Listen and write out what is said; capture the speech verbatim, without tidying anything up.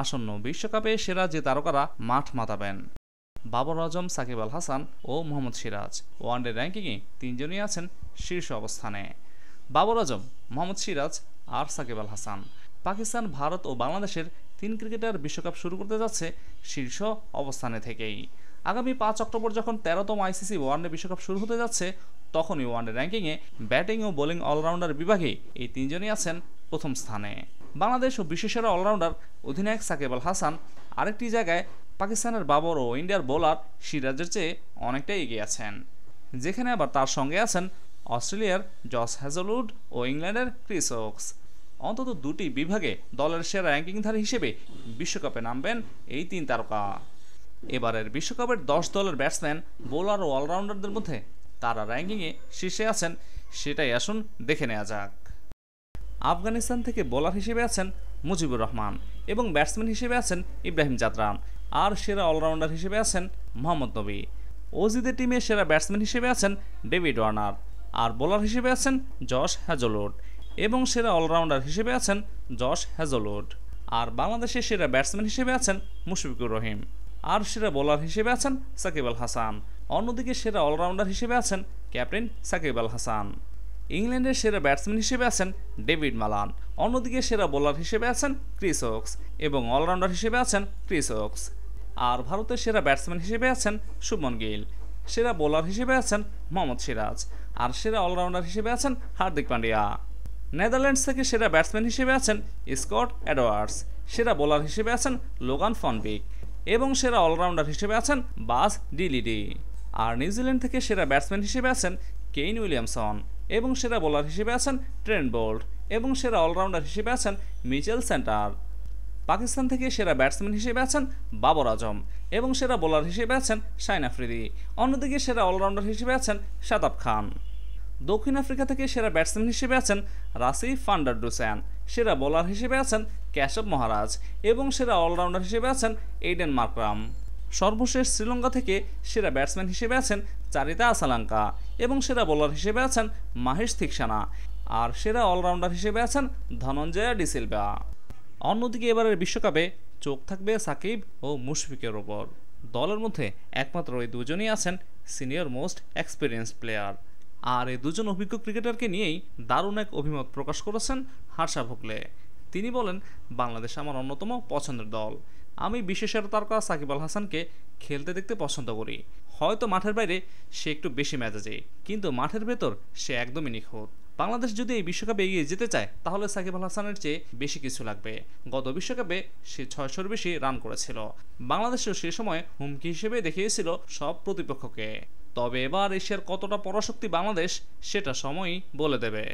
আসন্ন বিশ্বকাপে সেরা যে তারকারা মাঠ মাতাবেন। বাবর আজম, সাকিব আল হাসান ও মোহাম্মদ সিরাজ ওয়ানডে র্যাঙ্কিংয়ে তিনজনই আছেন শীর্ষ অবস্থানে। বাবর আজম, মোহাম্মদ সিরাজ আর সাকিব আল হাসান। পাকিস্তান, ভারত ও বাংলাদেশের তিন ক্রিকেটার বিশ্বকাপ শুরু করতে যাচ্ছে শীর্ষ অবস্থানে থেকেই। আগামী পাঁচ অক্টোবর যখন তেরোতম আইসিসি ওয়ানডে বিশ্বকাপ শুরু হতে যাচ্ছে, তখনই ওয়ানডে র্যাঙ্কিংয়ে ব্যাটিং ও বোলিং অলরাউন্ডার বিভাগে এই তিনজনই আছেন প্রথম স্থানে। বাংলাদেশ ও বিশ্বসেরা অলরাউন্ডার অধিনায়ক সাকিব আল হাসান আরেকটি জায়গায় পাকিস্তানের বাবর ও ইন্ডিয়ার বোলার সিরাজের চেয়ে অনেকটাই এগিয়ে আছেন, যেখানে আবার তার সঙ্গে আছেন অস্ট্রেলিয়ার জশ হ্যাজলউড ও ইংল্যান্ডের ক্রিস ওকস। অন্তত দুটি বিভাগে দলের সেরা র্যাঙ্কিংধারী হিসেবে বিশ্বকাপে নামবেন এই তিন তারকা। এবারের বিশ্বকাপের দশ দলের ব্যাটসম্যান, বোলার ও অলরাউন্ডারদের মধ্যে তারা র্যাঙ্কিংয়ে শীর্ষে আছেন, সেটাই আসুন দেখে নেওয়া যাক। আফগানিস্তান থেকে বোলার হিসেবে আছেন মুজিবুর রহমান এবং ব্যাটসম্যান হিসেবে আছেন ইব্রাহিম জাদরান, আর সেরা অলরাউন্ডার হিসেবে আছেন মোহাম্মদ নবী। ওজিদের টিমে সেরা ব্যাটসম্যান হিসেবে আছেন ডেভিড ওয়ার্নার, আর বোলার হিসেবে আছেন জশ হ্যাজলউড এবং সেরা অলরাউন্ডার হিসেবে আছেন জশ হ্যাজলউড। আর বাংলাদেশের সেরা ব্যাটসম্যান হিসেবে আছেন মুশফিকুর রহিম, আর সেরা বোলার হিসেবে আছেন সাকিব আল হাসান। অন্যদিকে সেরা অলরাউন্ডার হিসেবে আছেন ক্যাপ্টেন সাকিব আল হাসান। ইংল্যান্ডের সেরা ব্যাটসম্যান হিসেবে আছেন ডেভিড মালান, অন্যদিকে সেরা বোলার হিসেবে আছেন ক্রিস ওকস এবং অলরাউন্ডার হিসেবে আছেন ক্রিস ওকস। আর ভারতের সেরা ব্যাটসম্যান হিসেবে আছেন শুভমন গিল, সেরা বোলার হিসেবে আছেন মোহাম্মদ সিরাজ, আর সেরা অলরাউন্ডার হিসেবে আছেন হার্দিক পান্ডিয়া। নেদারল্যান্ডস থেকে সেরা ব্যাটসম্যান হিসেবে আছেন স্কট এডওয়ার্ডস, সেরা বোলার হিসেবে আছেন লোগান ভন ভিক এবং সেরা অলরাউন্ডার হিসেবে আছেন বাস ডি লিডি। আর নিউজিল্যান্ড থেকে সেরা ব্যাটসম্যান হিসেবে আছেন কেইন উইলিয়ামসন এবং সেরা বোলার হিসেবে আছেন ট্রেন্ট বোল্ট এবং সেরা অলরাউন্ডার হিসেবে আছেন মিচেল স্যান্টনার। পাকিস্তান থেকে সেরা ব্যাটসম্যান হিসেবে আছেন বাবর আজম এবং সেরা বোলার হিসেবে আছেন শাহীন আফ্রিদি, অন্যদিকে সেরা অলরাউন্ডার হিসেবে আছেন শাদাব খান। দক্ষিণ আফ্রিকা থেকে সেরা ব্যাটসম্যান হিসেবে আছেন রাসি ভান ডার ডুসেন, সেরা বোলার হিসেবে আছেন কেশব মহারাজ এবং সেরা অলরাউন্ডার হিসেবে আছেন এইডেন মার্করাম। সর্বশেষ শ্রীলঙ্কা থেকে সেরা ব্যাটসম্যান হিসেবে আছেন চারিতা আসালাঙ্কা এবং সেরা বোলার হিসেবে আছেন মাহেশ থিকশানা, আর সেরা অলরাউন্ডার হিসেবে আছেন ধনঞ্জয়া ডি সিলভা। অন্যদিকে এবারের বিশ্বকাপে চোখ থাকবে সাকিব ও মুশফিকের ওপর। দলের মধ্যে একমাত্র এই দুজনই আছেন সিনিয়র মোস্ট এক্সপিরিয়েন্স প্লেয়ার, আর এই দুজন অভিজ্ঞ ক্রিকেটারকে নিয়েই দারুণ এক অভিমত প্রকাশ করেছেন হার্ষা ভোগলে। তিনি বলেন, বাংলাদেশ আমার অন্যতম পছন্দের দল। আমি বিশ্বসেরা তারকা সাকিব আল হাসানকে খেলতে দেখতে পছন্দ করি। হয়তো মাঠের বাইরে সে একটু বেশি মেজাজে, কিন্তু মাঠের ভেতর সে একদমই নিখুঁত। বাংলাদেশ যদি এই বিশ্বকাপে এগিয়ে যেতে চায়, তাহলে সাকিব আল হাসানের চেয়ে বেশি কিছু লাগবে। গত বিশ্বকাপে সে ছয়শোর বেশি রান করেছিল। বাংলাদেশও সে সময় হুমকি হিসেবে দেখিয়েছিল সব প্রতিপক্ষকে। তবে এবার এশিয়ার কতটা পরাশক্তি বাংলাদেশ, সেটা সময়ই বলে দেবে।